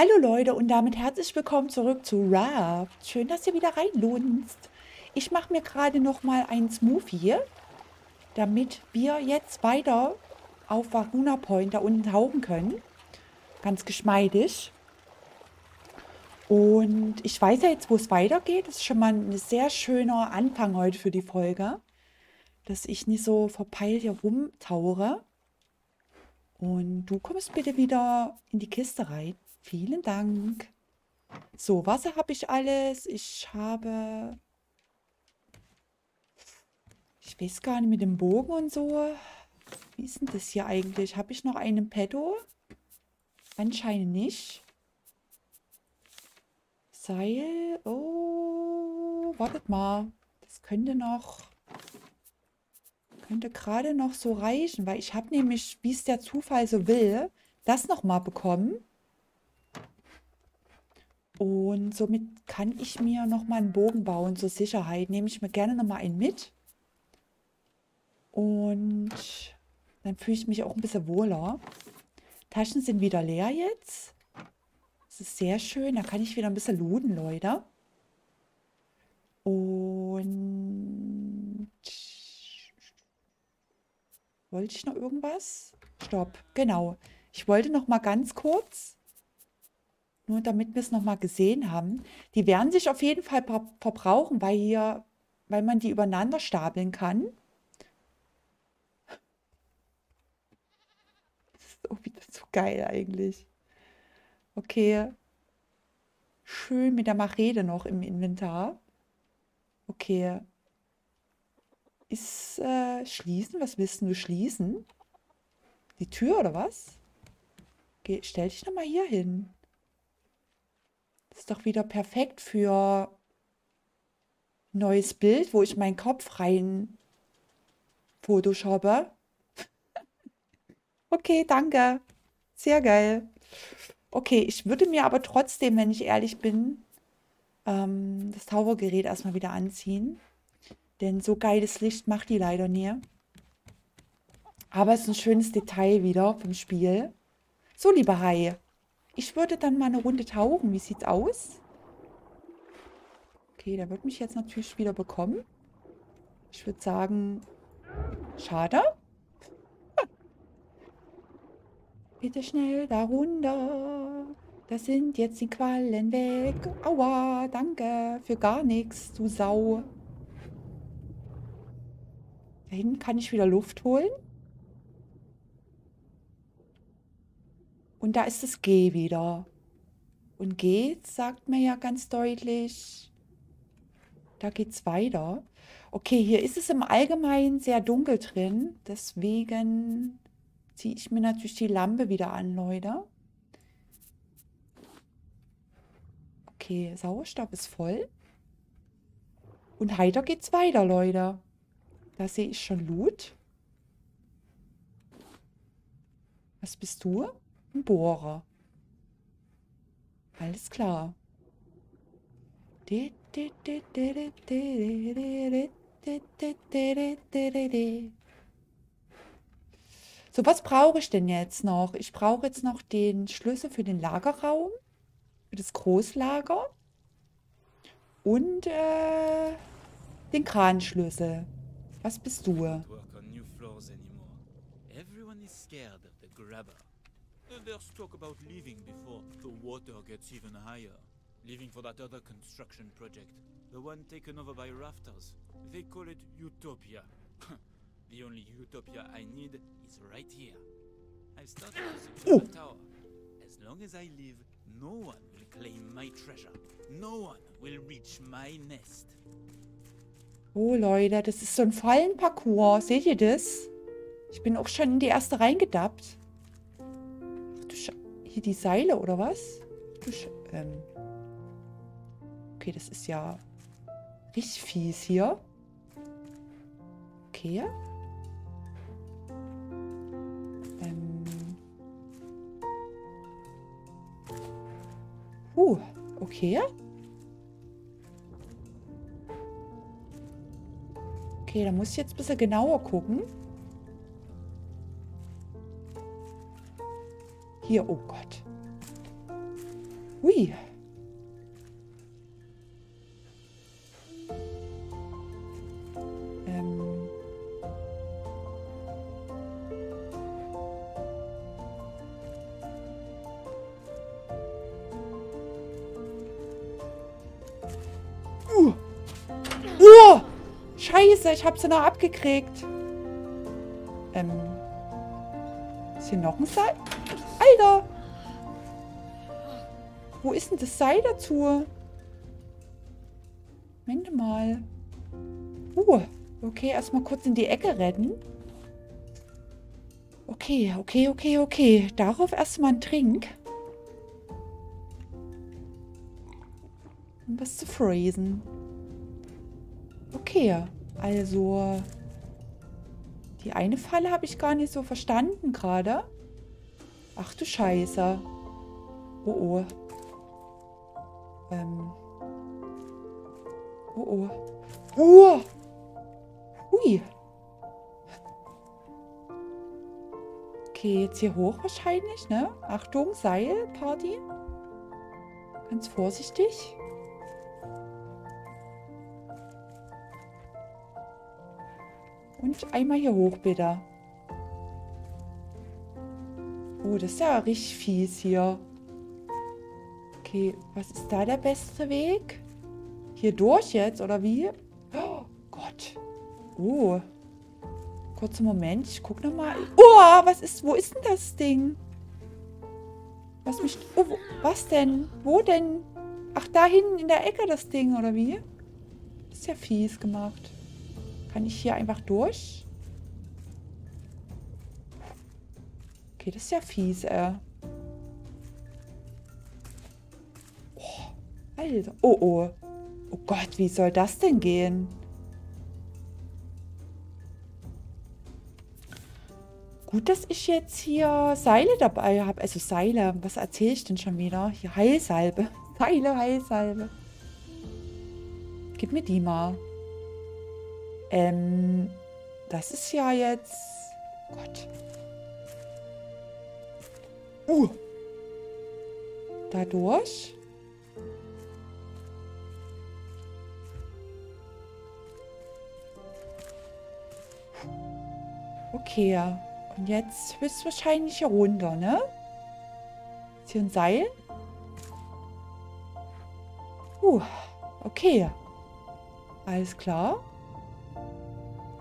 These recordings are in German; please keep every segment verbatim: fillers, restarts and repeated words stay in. Hallo Leute und damit herzlich willkommen zurück zu Raft. Schön, dass ihr wieder reinlunzt. Ich mache mir gerade nochmal einen Smoothie, damit wir jetzt weiter auf Varuna Point da unten tauchen können. Ganz geschmeidig. Und ich weiß ja jetzt, wo es weitergeht. Das ist schon mal ein sehr schöner Anfang heute für die Folge, dass ich nicht so verpeilt hier rumtaure. Und du kommst bitte wieder in die Kiste rein. Vielen Dank. So, Wasser habe ich alles. Ich habe... Ich weiß gar nicht, mit dem Bogen und so. Wie ist denn das hier eigentlich? Habe ich noch einen Petto? Anscheinend nicht. Seil. Oh, wartet mal. Das könnte noch... Könnte gerade noch so reichen, weil ich habe nämlich, wie es der Zufall so will, das nochmal bekommen. Und somit kann ich mir nochmal einen Bogen bauen zur Sicherheit. Nehme ich mir gerne nochmal einen mit. Und dann fühle ich mich auch ein bisschen wohler. Taschen sind wieder leer jetzt. Das ist sehr schön. Da kann ich wieder ein bisschen looten, Leute. Und... Wollte ich noch irgendwas? Stopp. Genau. Ich wollte noch mal ganz kurz... Nur damit wir es nochmal gesehen haben. Die werden sich auf jeden Fall verbrauchen, weil hier, weil man die übereinander stapeln kann. Das ist auch wieder so geil eigentlich. Okay. Schön mit der Machete noch im Inventar. Okay. Ist äh, schließen? Was willst du schließen? Die Tür oder was? Geh, stell dich nochmal hier hin. Ist doch wieder perfekt für ein neues Bild, wo ich meinen Kopf rein photoshoppe. Okay, danke. Sehr geil. Okay, ich würde mir aber trotzdem, wenn ich ehrlich bin, ähm, das Tauchergerät erstmal wieder anziehen. Denn so geiles Licht macht die leider nie. Aber es ist ein schönes Detail wieder vom Spiel. So, lieber Hai. Ich würde dann mal eine Runde tauchen. Wie sieht's aus? Okay, der wird mich jetzt natürlich wieder bekommen. Ich würde sagen, schade. Ah. Bitte schnell da runter. Da sind jetzt die Quallen weg. Aua, danke für gar nichts, du Sau. Da hinten kann ich wieder Luft holen. Und da ist das G wieder. Und G sagt mir ja ganz deutlich, da geht's weiter. Okay, hier ist es im Allgemeinen sehr dunkel drin. Deswegen ziehe ich mir natürlich die Lampe wieder an, Leute. Okay, Sauerstoff ist voll. Und heiter geht's weiter, Leute. Da sehe ich schon Loot. Was bist du? Ein Bohrer. Alles klar. So, was brauche ich denn jetzt noch? Ich brauche jetzt noch den Schlüssel für den Lagerraum, für das Großlager und äh, den Kranschlüssel. Was bist du? Let's talk about leaving before the water gets even higher. Leaving for that other construction project, the one taken over by rafters. They call it Utopia. The only Utopia I need is right here. I've started to secure the tower. As long as I live, no one will claim my treasure. No one will reach my nest. Oh Leute, das ist so ein Fallenparcours. Seht ihr das? Ich bin auch schon in die erste reingedappt. Hier die Seile, oder was? Ähm okay, das ist ja richtig fies hier. Okay. Ähm huh, okay. Okay, da muss ich jetzt ein bisschen genauer gucken. Hier, oh Gott. Hui. Ähm. Uh. Uh. Scheiße, ich hab sie noch abgekriegt. Ähm. Ist hier noch ein Seil? Alter! Wo ist denn das Seil dazu? Moment mal. Uh, okay, erstmal kurz in die Ecke retten. Okay, okay, okay, okay. Darauf erstmal ein Trink. Um was zu fräsen. Okay, also... Die eine Falle habe ich gar nicht so verstanden gerade. Ach du Scheiße. Oh, oh. Ähm. Oh, oh. Oh! Ui. Okay, jetzt hier hoch wahrscheinlich, ne? Achtung, Seil, Party. Ganz vorsichtig. Und einmal hier hoch, bitte. Oh, das ist ja richtig fies hier. Okay, was ist da der beste Weg? Hier durch jetzt, oder wie? Oh Gott. Oh. Kurzer Moment, ich guck nochmal. Oh, was ist, wo ist denn das Ding? Was mich, oh, wo, was denn? Wo denn? Ach, da hinten in der Ecke das Ding, oder wie? Das ist ja fies gemacht. Kann ich hier einfach durch? Okay, das ist ja fies, ey. Alter. Oh, oh. Oh Gott, wie soll das denn gehen? Gut, dass ich jetzt hier Seile dabei habe. Also Seile, was erzähle ich denn schon wieder? Hier Heilsalbe. Seile, Heilsalbe. Gib mir die mal. Ähm, das ist ja jetzt... Gott. Uh. Dadurch... Okay, und jetzt höchstwahrscheinlich hier runter, ne? Ist hier ein Seil? Uh, okay. Alles klar.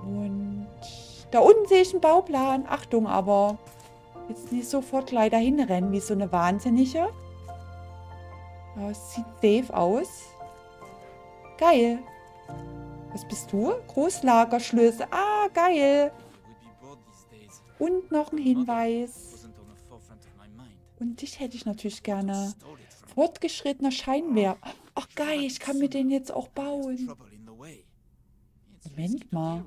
Und da unten sehe ich einen Bauplan. Achtung, aber jetzt nicht sofort gleich dahin rennen, wie so eine Wahnsinnige. Ja, es sieht safe aus. Geil. Was bist du? Großlagerschlüssel. Ah, geil. Und noch ein Hinweis. Und dich hätte ich natürlich gerne. Fortgeschrittener Scheinwerfer. Ach geil, ich kann mir den jetzt auch bauen. Moment mal.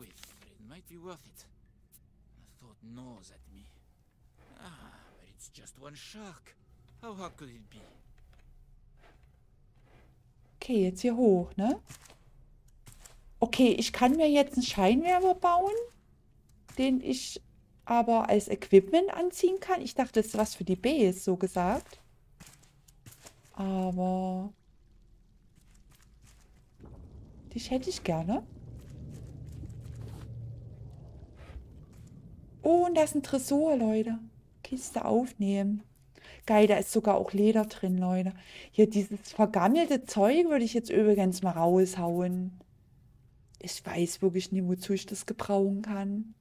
Okay, jetzt hier hoch, ne? Okay, ich kann mir jetzt einen Scheinwerfer bauen, den ich... aber als Equipment anziehen kann. Ich dachte, das ist was für die Base, so gesagt. Aber... Dich hätte ich gerne. Oh, und da ist ein Tresor, Leute. Kiste aufnehmen. Geil, da ist sogar auch Leder drin, Leute. Hier, dieses vergammelte Zeug würde ich jetzt übrigens mal raushauen. Ich weiß wirklich nicht, wozu ich das gebrauchen kann.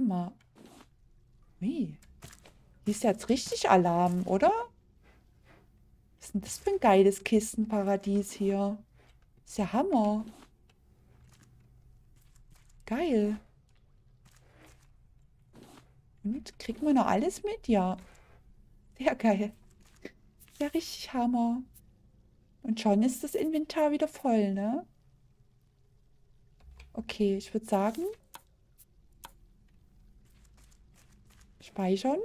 Mal. Wie? Hier ist jetzt richtig Alarm, oder? Was ist denn das für ein geiles Kistenparadies hier? Ist ja Hammer. Geil. Und kriegt man noch alles mit? Ja. Sehr geil. Ja, richtig Hammer. Und schon ist das Inventar wieder voll, ne? Okay, ich würde sagen... Speichern.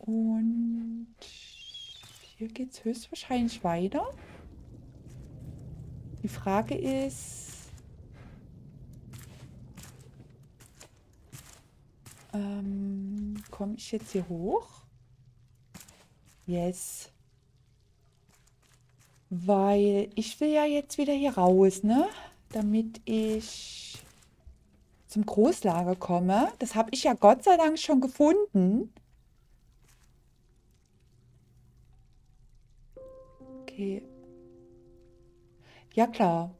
Und hier geht es höchstwahrscheinlich weiter. Die Frage ist, ähm, komme ich jetzt hier hoch? Yes. Weil ich will ja jetzt wieder hier raus, ne? Damit ich zum Großlager komme. Das habe ich ja Gott sei Dank schon gefunden. Okay. Ja klar.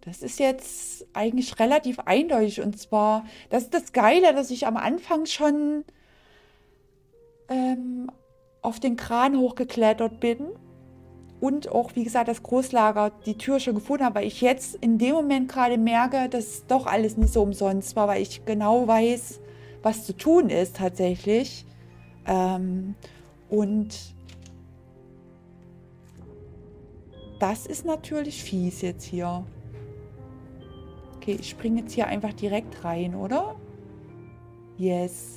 Das ist jetzt eigentlich relativ eindeutig. Und zwar, das ist das Geile, dass ich am Anfang schon ähm, auf den Kran hochgeklettert bin. Und auch, wie gesagt, das Großlager, die Tür schon gefunden habe. Weil ich jetzt in dem Moment gerade merke, dass doch alles nicht so umsonst war. Weil ich genau weiß, was zu tun ist tatsächlich. Ähm, und das ist natürlich fies jetzt hier. Okay, ich springe jetzt hier einfach direkt rein, oder? Yes.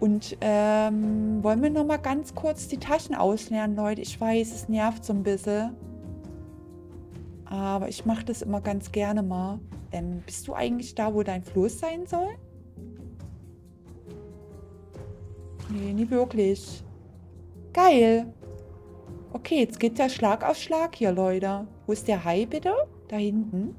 Und ähm, wollen wir noch mal ganz kurz die Taschen ausleeren, Leute? Ich weiß, es nervt so ein bisschen. Aber ich mache das immer ganz gerne mal. Ähm, bist du eigentlich da, wo dein Floß sein soll? Nee, nicht wirklich. Geil. Okay, jetzt geht der Schlag auf Schlag hier, Leute. Wo ist der Hai, bitte? Da hinten.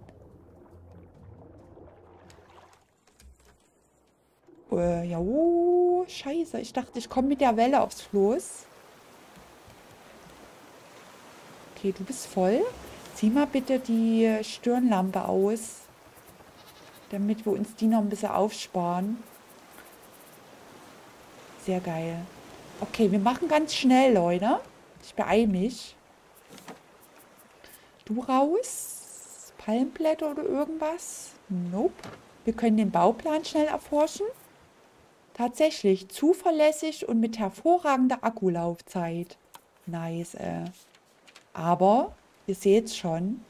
Äh, ja, oh, scheiße. Ich dachte, ich komme mit der Welle aufs Floß. Okay, du bist voll. Zieh mal bitte die Stirnlampe aus, damit wir uns die noch ein bisschen aufsparen. Sehr geil. Okay, wir machen ganz schnell, Leute. Ich beeile mich. Du raus? Palmblätter oder irgendwas? Nope. Wir können den Bauplan schnell erforschen. Tatsächlich zuverlässig und mit hervorragender Akkulaufzeit. Nice, äh. Aber, ihr seht es schon,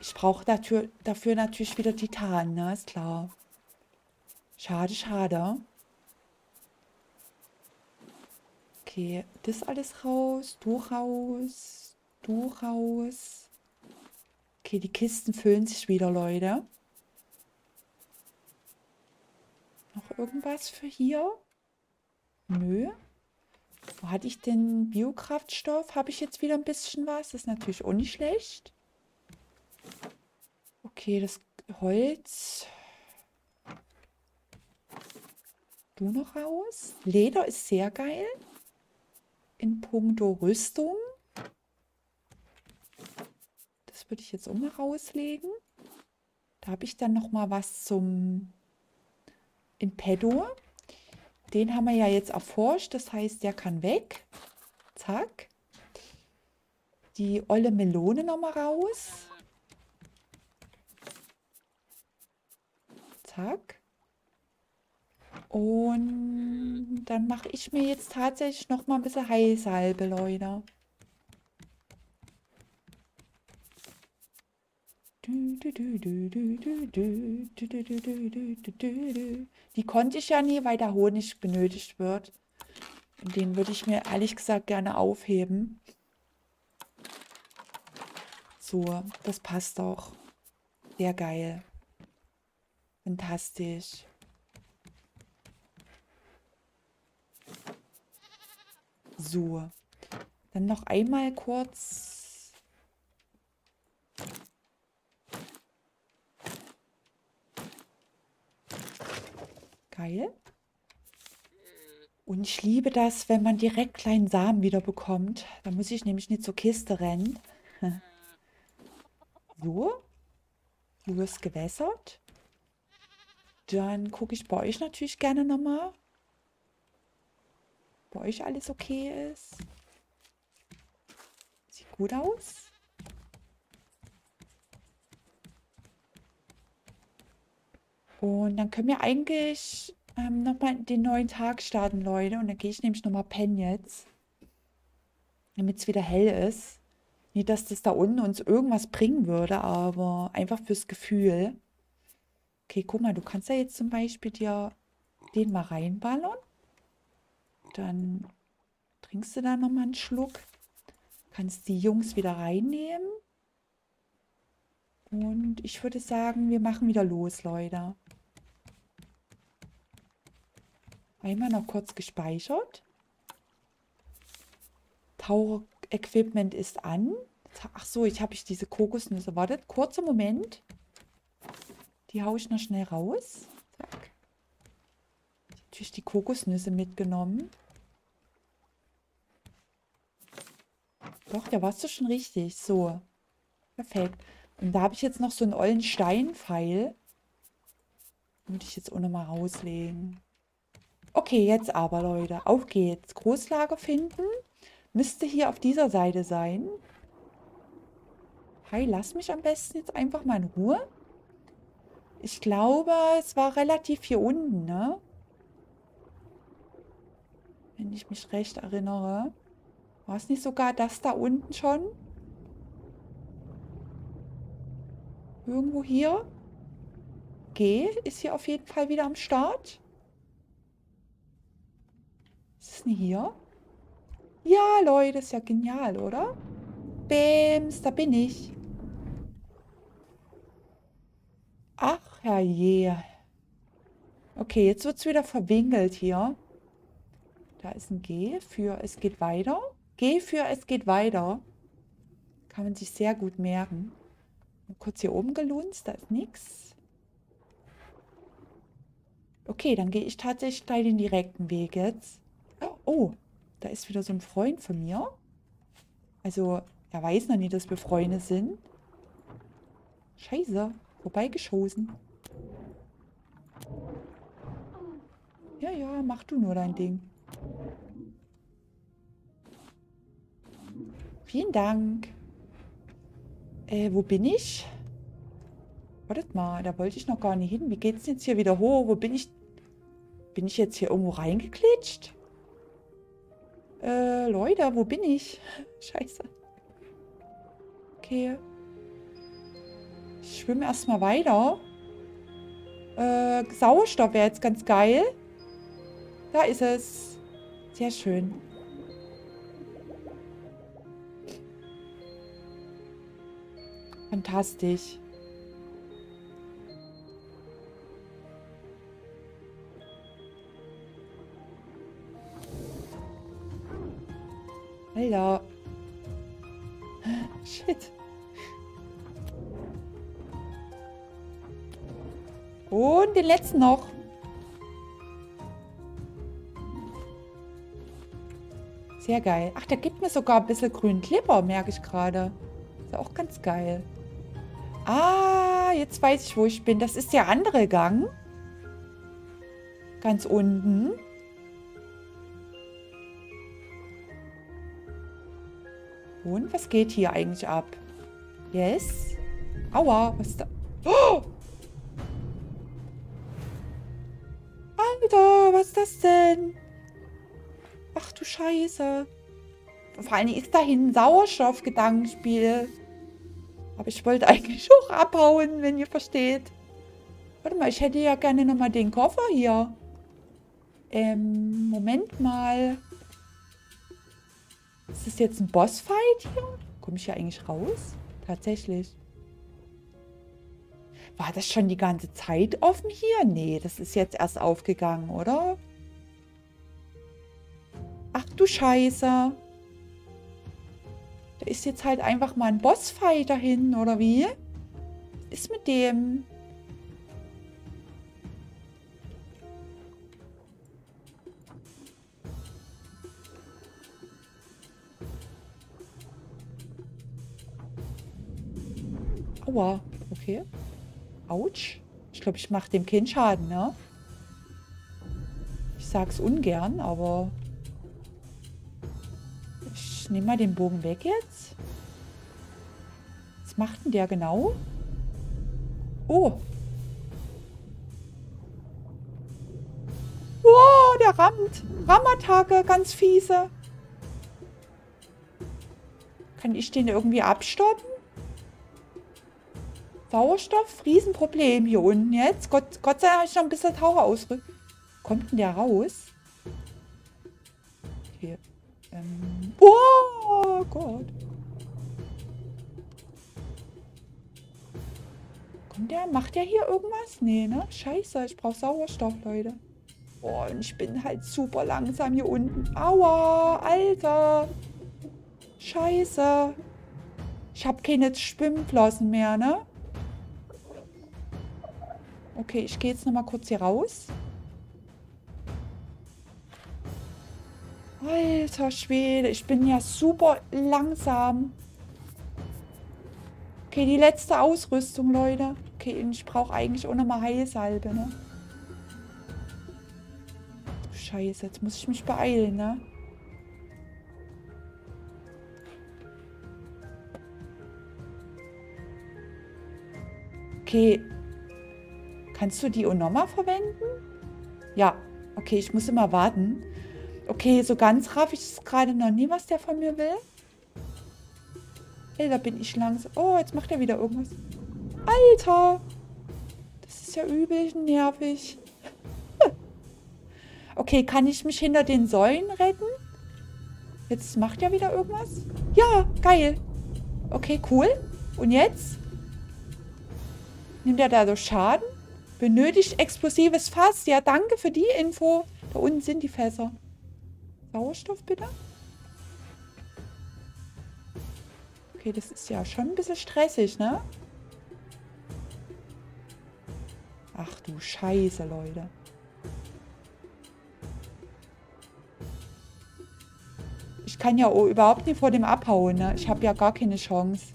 ich brauche dafür, dafür natürlich wieder Titan, ne? Ist klar. Schade, schade. Okay, das alles raus, du raus, du raus. Okay, die Kisten füllen sich wieder, Leute. Noch irgendwas für hier? Nö. Wo hatte ich denn Biokraftstoff? Habe ich jetzt wieder ein bisschen was? Das ist natürlich auch nicht schlecht. Okay, das Holz. Du noch raus. Leder ist sehr geil. In puncto Rüstung. Das würde ich jetzt auch mal rauslegen. Da habe ich dann noch mal was zum... in petto. Den haben wir ja jetzt erforscht. Das heißt, der kann weg. Zack. Die olle Melone nochmal raus. Zack. Und dann mache ich mir jetzt tatsächlich nochmal ein bisschen Heilsalbe, Leute. Die konnte ich ja nie, weil der Honig benötigt wird. Den würde ich mir ehrlich gesagt gerne aufheben. So, das passt doch. Sehr geil. Fantastisch. So. Dann noch einmal kurz... Geil. Und ich liebe das, wenn man direkt kleinen Samen wieder bekommt. Da muss ich nämlich nicht zur Kiste rennen. So. Du wirst gewässert. Dann gucke ich bei euch natürlich gerne nochmal. Bei euch alles okay ist. Sieht gut aus. Und dann können wir eigentlich ähm, nochmal den neuen Tag starten, Leute. Und dann gehe ich nämlich nochmal pennen jetzt. Damit es wieder hell ist. Nicht, dass das da unten uns irgendwas bringen würde, aber einfach fürs Gefühl. Okay, guck mal, du kannst ja jetzt zum Beispiel dir den mal reinballern. Dann trinkst du da nochmal einen Schluck. Kannst die Jungs wieder reinnehmen. Und ich würde sagen, wir machen wieder los, Leute. Einmal noch kurz gespeichert. Power Equipment ist an. Ach so, ich habe ich diese Kokosnüsse. Wartet, kurzer Moment. Die haue ich noch schnell raus. Zack. Ich habe natürlich die Kokosnüsse mitgenommen. Doch, da warst du schon richtig. So. Perfekt. Und da habe ich jetzt noch so einen ollen Steinpfeil. Würde ich jetzt auch nochmal rauslegen. Okay, jetzt aber, Leute. Auf geht's. Großlager finden. Müsste hier auf dieser Seite sein. Hi, lass mich am besten jetzt einfach mal in Ruhe. Ich glaube, es war relativ hier unten, ne? Wenn ich mich recht erinnere. War es nicht sogar das da unten schon? Irgendwo hier? G ist hier auf jeden Fall wieder am Start. Ist es denn hier? Ja, Leute, ist ja genial, oder? Bäms, da bin ich. Ach, herrje. Okay, jetzt wird es wieder verwinkelt hier. Da ist ein G für es geht weiter. G für es geht weiter. Kann man sich sehr gut merken. Kurz hier oben gelunzt, da ist nichts. Okay, dann gehe ich tatsächlich gleich den direkten Weg jetzt. Oh, da ist wieder so ein Freund von mir. Also, er weiß noch nicht, dass wir Freunde sind. Scheiße, vorbeigeschossen. Ja, ja, mach du nur dein Ding. Vielen Dank. Äh, wo bin ich? Wartet mal, da wollte ich noch gar nicht hin. Wie geht's denn jetzt hier wieder hoch? Wo bin ich? Bin ich jetzt hier irgendwo reingeklitscht? Äh, Leute, wo bin ich? Scheiße. Okay. Ich schwimme erstmal weiter. Äh, Sauerstoff wäre jetzt ganz geil. Da ist es. Sehr schön. Fantastisch. Alter. Shit. Und den letzten noch. Sehr geil. Ach, da gibt mir sogar ein bisschen grünen Klipper, merke ich gerade. Ist auch ganz geil. Ah, jetzt weiß ich, wo ich bin. Das ist der andere Gang. Ganz unten. Und was geht hier eigentlich ab? Yes. Aua, was ist da? Oh! Alter, was ist das denn? Ach du Scheiße. Vor allem ist dahin ein Sauerstoff-Gedankenspiel. Aber ich wollte eigentlich auch abhauen, wenn ihr versteht. Warte mal, ich hätte ja gerne nochmal den Koffer hier. Ähm, Moment mal. Ist das jetzt ein Bossfight hier? Komme ich ja eigentlich raus? Tatsächlich. War das schon die ganze Zeit offen hier? Nee, das ist jetzt erst aufgegangen, oder? Ach du Scheiße. Da ist jetzt halt einfach mal ein Bossfight dahin, oder wie? Was ist mit dem? Aua, okay. Autsch. Ich glaube, ich mache dem Kind Schaden, ne? Ich sag's ungern, aber... Ich nehme mal den Bogen weg jetzt. Was macht denn der genau? Oh. Wow, der rammt. Rammattacke, ganz fiese. Kann ich den irgendwie abstoppen? Sauerstoff, Riesenproblem hier unten jetzt. Gott, Gott sei Dank habe ich noch ein bisschen Taucher ausrück. Kommt denn der raus? Okay. Ähm. Oh Gott. Kommt der? Macht der hier irgendwas? Nee, ne? Scheiße, ich brauche Sauerstoff, Leute. Oh, und ich bin halt super langsam hier unten. Aua, Alter. Scheiße. Ich habe keine Schwimmflossen mehr, ne? Okay, ich gehe jetzt nochmal kurz hier raus. Alter Schwede, ich bin ja super langsam. Okay, die letzte Ausrüstung, Leute. Okay, ich brauche eigentlich auch nochmal Heilsalbe, ne? Du Scheiße, jetzt muss ich mich beeilen, ne? Okay. Kannst du die Onoma verwenden? Ja. Okay, ich muss immer warten. Okay, so ganz raff ich es gerade noch nie, was der von mir will. Ey, da bin ich langsam. Oh, jetzt macht er wieder irgendwas. Alter! Das ist ja übel nervig. Okay, kann ich mich hinter den Säulen retten? Jetzt macht er wieder irgendwas. Ja, geil. Okay, cool. Und jetzt? Nimmt er da so Schaden? Benötigt explosives Fass. Ja, danke für die Info. Da unten sind die Fässer. Sauerstoff bitte. Okay, das ist ja schon ein bisschen stressig, ne? Ach du Scheiße, Leute. Ich kann ja überhaupt nicht vor dem abhauen, ne? Ich habe ja gar keine Chance.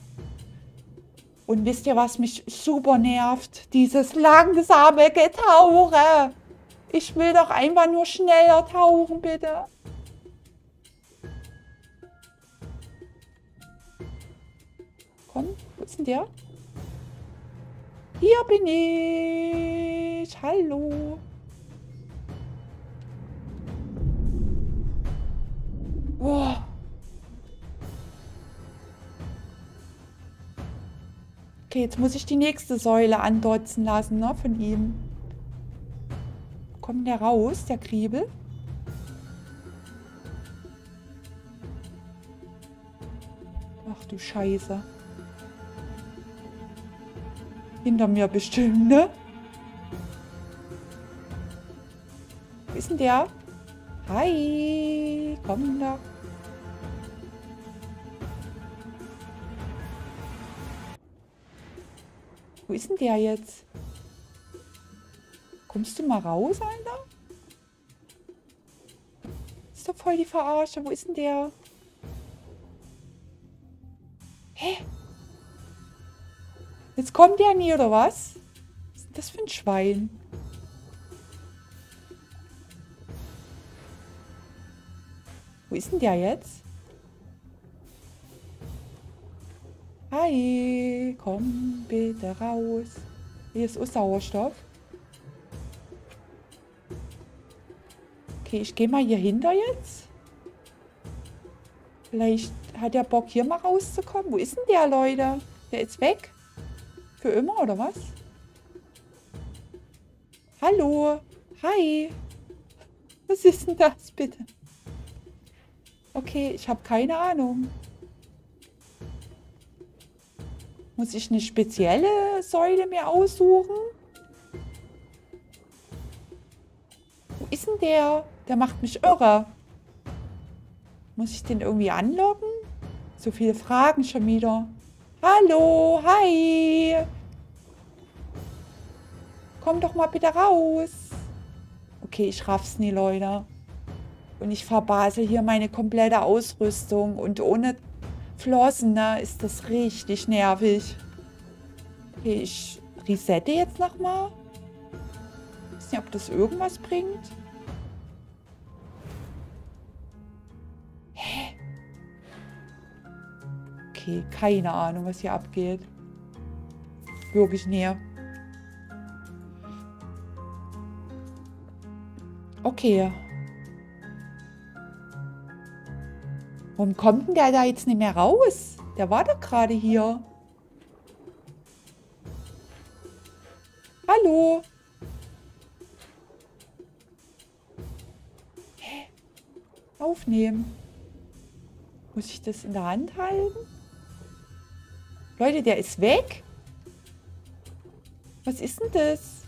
Und wisst ihr, was mich super nervt? Dieses langsame Getauche. Ich will doch einfach nur schneller tauchen, bitte. Komm, wo ist denn der? Hier bin ich. Hallo. Wow. Okay, jetzt muss ich die nächste Säule andotzen lassen, ne, von ihm. Kommt der raus, der Kriebel? Ach du Scheiße. Hinter mir bestimmt, ne? Wo ist denn der? Hi, komm da. Wo ist denn der jetzt? Kommst du mal raus, Alter? Ist doch voll die Verarsche. Wo ist denn der? Hä? Jetzt kommt der nie, oder was? Was ist das für ein Schwein? Wo ist denn der jetzt? Hi, komm bitte raus. Hier ist auch Sauerstoff. Okay, ich gehe mal hier hinter jetzt. Vielleicht hat der Bock, hier mal rauszukommen. Wo ist denn der, Leute? Der ist weg. Für immer, oder was? Hallo. Hi. Was ist denn das, bitte? Okay, ich habe keine Ahnung. Muss ich eine spezielle Säule mir aussuchen? Wo ist denn der? Der macht mich irre. Muss ich den irgendwie anlocken? So viele Fragen schon wieder. Hallo, hi. Komm doch mal bitte raus. Okay, ich raff's nie, Leute. Und ich verbase hier meine komplette Ausrüstung und ohne Flossen, ne, ist das richtig nervig. Okay, ich resette jetzt nochmal. Ich weiß nicht, ob das irgendwas bringt. Hä? Okay, keine Ahnung, was hier abgeht. Wirklich näher. Okay. Warum kommt denn der da jetzt nicht mehr raus? Der war doch gerade hier. Hallo? Hä? Aufnehmen. Muss ich das in der Hand halten? Leute, der ist weg? Was ist denn das?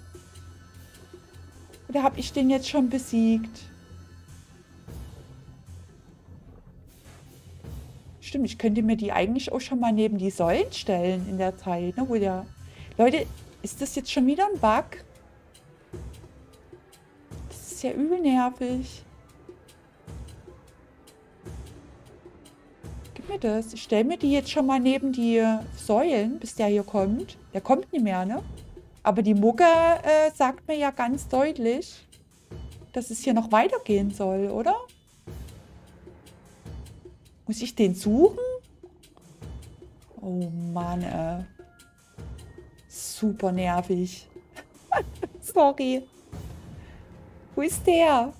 Oder habe ich den jetzt schon besiegt? stimmt. Ich könnte mir die eigentlich auch schon mal neben die Säulen stellen in der Zeit. Ne, wo der Leute, ist das jetzt schon wieder ein Bug? Das ist ja übel nervig. Gib mir das. Ich stelle mir die jetzt schon mal neben die Säulen, bis der hier kommt. Der kommt nicht mehr, ne? Aber die Mucke äh, sagt mir ja ganz deutlich, dass es hier noch weitergehen soll, oder? Muss ich den suchen? Oh Mann, ey. Super nervig. Sorry. Wo ist der?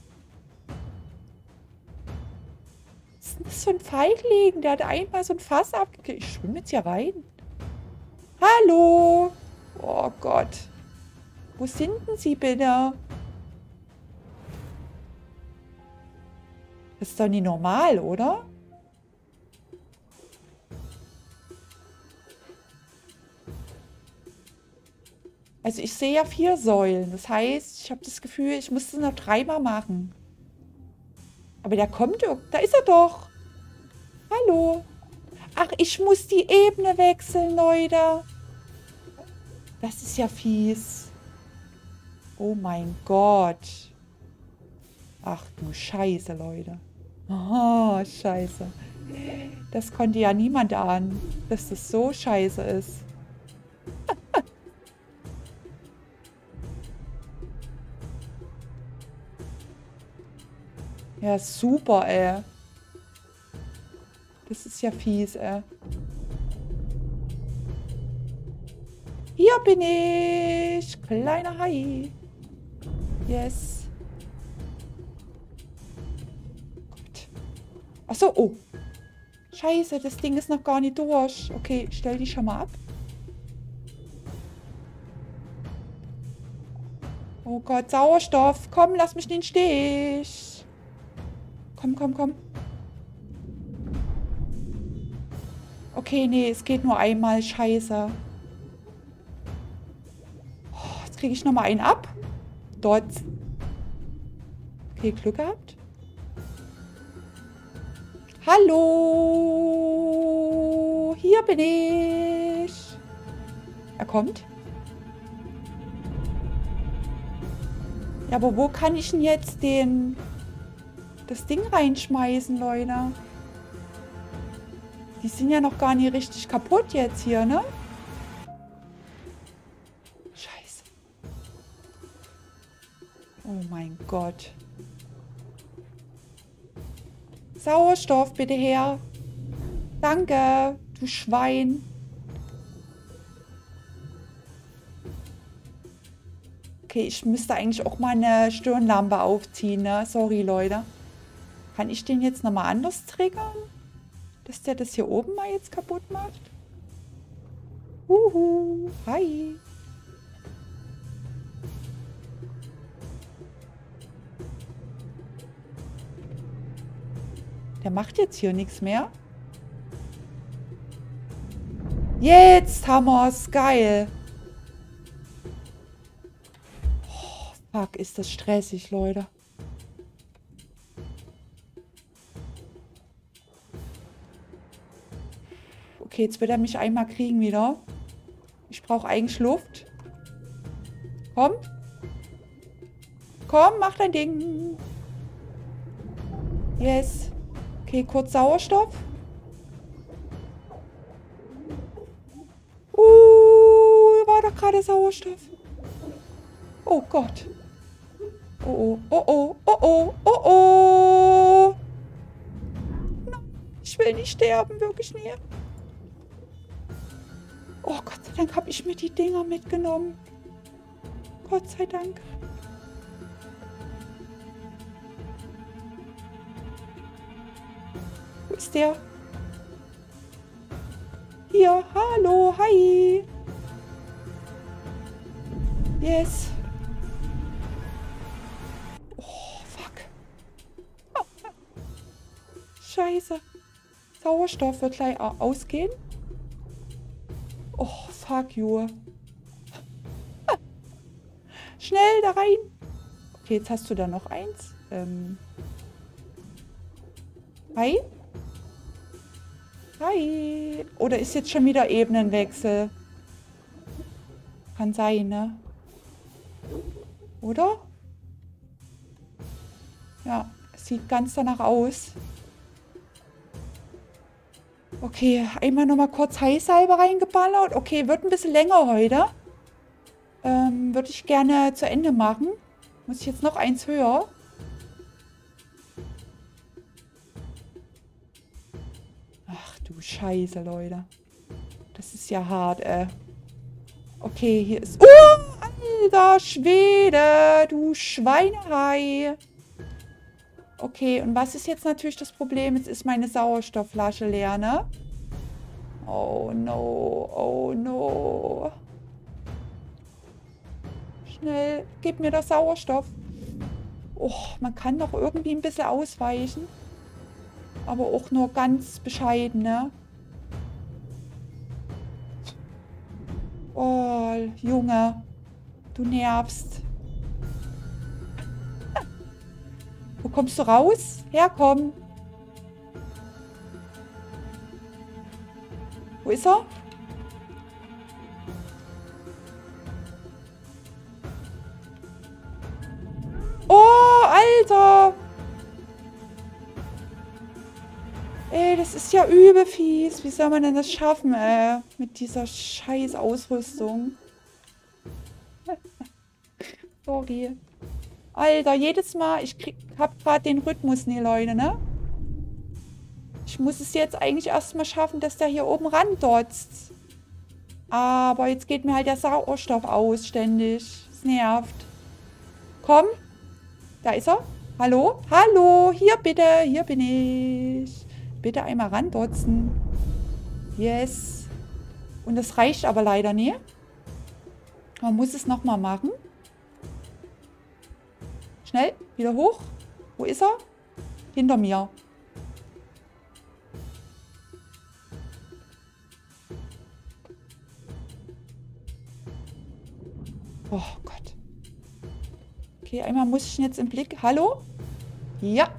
Was ist denn das für ein Feigling? Der hat einmal so ein Fass abgekriegt. Ich schwimme jetzt hier rein. Hallo? Oh Gott. Wo sind denn Sie bitte? Das ist doch nicht normal, oder? Also ich sehe ja vier Säulen. Das heißt, ich habe das Gefühl, ich muss das noch dreimal machen. Aber der kommt doch. Da ist er doch. Hallo. Ach, ich muss die Ebene wechseln, Leute. Das ist ja fies. Oh mein Gott. Ach du Scheiße, Leute. Oh, Scheiße. Das konnte ja niemand ahnen, dass das so scheiße ist. Ja, super, ey. Das ist ja fies, ey. Hier bin ich, kleiner Hai. Yes. Gut. Ach so, oh. Scheiße, das Ding ist noch gar nicht durch. Okay, stell die schon mal ab. Oh Gott, Sauerstoff. Komm, lass mich nicht stehen. Komm, komm, komm. Okay, nee, es geht nur einmal. Scheiße. Oh, jetzt kriege ich nochmal einen ab. Dort. Okay, Glück gehabt. Hallo. Hier bin ich. Er kommt. Ja, aber wo kann ich denn jetzt den... das Ding reinschmeißen, Leute. Die sind ja noch gar nicht richtig kaputt jetzt hier, ne? Scheiße. Oh mein Gott. Sauerstoff bitte her. Danke, du Schwein. Okay, ich müsste eigentlich auch mal eine Stirnlampe aufziehen, ne? Sorry, Leute. Kann ich den jetzt nochmal anders triggern? Dass der das hier oben mal jetzt kaputt macht? Uhu, hi. Der macht jetzt hier nichts mehr. Jetzt haben wir's, geil. Oh, fuck, ist das stressig, Leute. Okay, jetzt wird er mich einmal kriegen wieder. Ich brauche eigentlich Luft. Komm. Komm, mach dein Ding. Yes. Okay, kurz Sauerstoff. Uh, war doch gerade Sauerstoff. Oh Gott. Oh, oh, oh, oh, oh, oh, oh. Ich will nicht sterben, wirklich nicht. Oh, Gott sei Dank habe ich mir die Dinger mitgenommen. Gott sei Dank. Wo ist der? Hier, hallo, hi. Yes. Oh, fuck. Oh. Scheiße. Sauerstoff wird gleich ausgehen. Oh, fuck you. Schnell da rein. Okay, jetzt hast du da noch eins. Ähm. Hi. Hi. Oder ist jetzt schon wieder Ebenenwechsel? Kann sein, ne? Oder? Ja, sieht ganz danach aus. Okay, einmal nochmal kurz Heißsalbe reingeballert. Okay, wird ein bisschen länger heute. Ähm, würde ich gerne zu Ende machen. Muss ich jetzt noch eins höher? Ach du Scheiße, Leute. Das ist ja hart, ey. Okay, hier ist... Oh, alter Schwede, du Schweinehai. Okay, und was ist jetzt natürlich das Problem? Jetzt ist meine Sauerstoffflasche leer, ne? Oh no, oh no. Schnell, gib mir das Sauerstoff. Och, man kann doch irgendwie ein bisschen ausweichen. Aber auch nur ganz bescheiden, ne? Oh, Junge, du nervst. Wo kommst du raus? Herkomm. Wo ist er? Oh, Alter. Ey, das ist ja übel fies. Wie soll man denn das schaffen, ey? Mit dieser scheiß Ausrüstung. Sorry. Alter, jedes Mal, ich krieg, hab gerade den Rhythmus, ne, Leute, ne? Ich muss es jetzt eigentlich erstmal schaffen, dass der hier oben randotzt. Aber jetzt geht mir halt der Sauerstoff aus, ständig. Das nervt. Komm. Da ist er. Hallo? Hallo, hier bitte, hier bin ich. Bitte einmal randotzen. Yes. Und das reicht aber leider, ne? Man muss es nochmal machen. Schnell, wieder hoch. Wo ist er? Hinter mir. Oh Gott. Okay, einmal muss ich ihn jetzt im Blick. Hallo? Ja.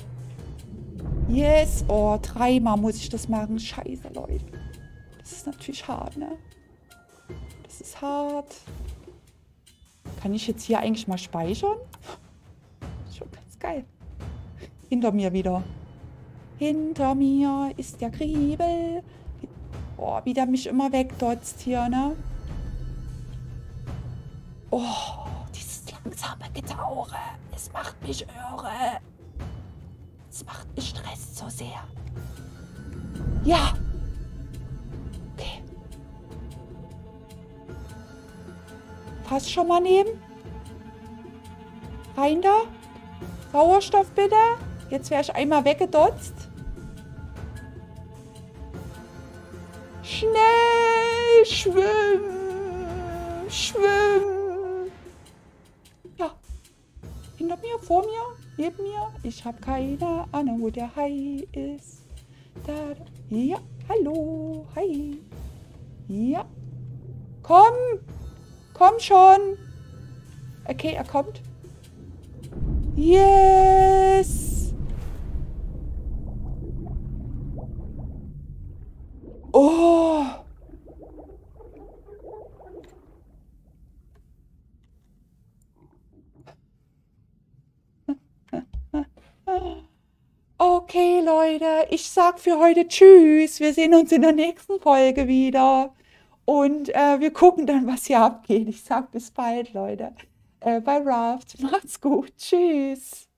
Yes. Oh, dreimal muss ich das machen. Scheiße, Leute. Das ist natürlich hart, ne? Das ist hart. Kann ich jetzt hier eigentlich mal speichern? Geil. Hinter mir wieder. Hinter mir ist der Kriebel. Oh, wie der mich immer wegdotzt hier, ne? Oh, dieses langsame Getauche. Es macht mich irre. Es macht mich Stress so sehr. Ja. Okay. Fast schon mal neben. Rein da. Sauerstoff bitte. Jetzt wäre ich einmal weggedotzt. Schnell schwimmen. Schwimmen. Ja. Hinter mir, vor mir, neben mir. Ich habe keine Ahnung, wo der Hai ist. Da, da. Ja, hallo. Hai. Ja. Komm. Komm schon. Okay, er kommt. Yes! Oh! Okay, Leute, ich sag für heute Tschüss. Wir sehen uns in der nächsten Folge wieder. Und äh, wir gucken dann, was hier abgeht. Ich sag bis bald, Leute. Bei Raft. Macht's gut. Tschüss.